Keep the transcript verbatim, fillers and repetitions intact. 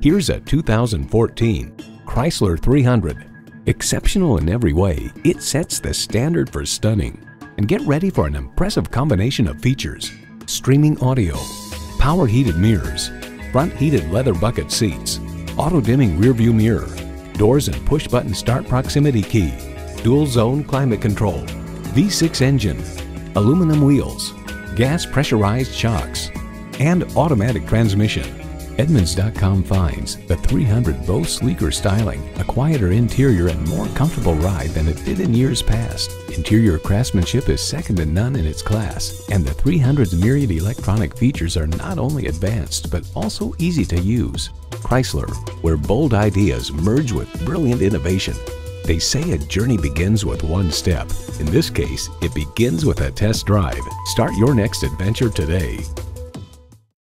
Here's a two thousand fourteen Chrysler three hundred. Exceptional in every way, it sets the standard for stunning. And get ready for an impressive combination of features: streaming audio, power heated mirrors, front heated leather bucket seats, auto dimming rear view mirror, doors and push button start proximity key, dual zone climate control, V six engine, aluminum wheels, gas pressurized shocks, and automatic transmission. Edmunds dot com finds the three hundred boasts sleeker styling, a quieter interior, and more comfortable ride than it did in years past. Interior craftsmanship is second to none in its class, and the three hundred's myriad electronic features are not only advanced but also easy to use. Chrysler, where bold ideas merge with brilliant innovation. They say a journey begins with one step. In this case, it begins with a test drive. Start your next adventure today.